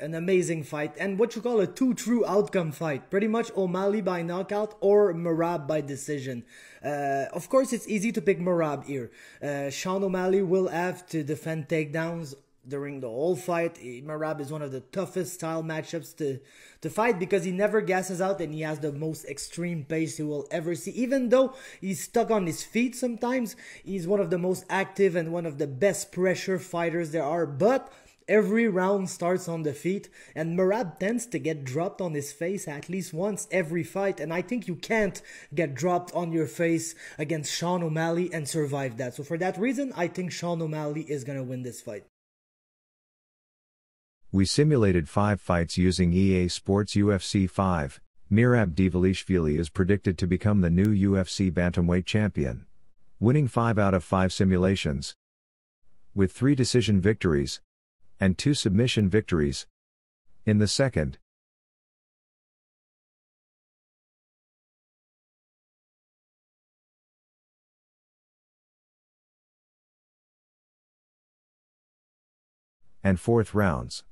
An amazing fight, and what you call a two true outcome fight. Pretty much O'Malley by knockout or Merab by decision. Of course, it's easy to pick Merab here. Sean O'Malley will have to defend takedowns during the whole fight. Merab is one of the toughest style matchups to fight because he never gasses out and he has the most extreme pace you will ever see. Even though he's stuck on his feet sometimes, he's one of the most active and one of the best pressure fighters there are. But every round starts on the feet, and Merab tends to get dropped on his face at least once every fight, and I think you can't get dropped on your face against Sean O'Malley and survive that. So for that reason, I think Sean O'Malley is going to win this fight. We simulated 5 fights using EA Sports UFC 5. Merab Dvalishvili is predicted to become the new UFC bantamweight champion, winning 5 out of 5 simulations, with 3 decision victories and 2 submission victories in the second. And 4th rounds.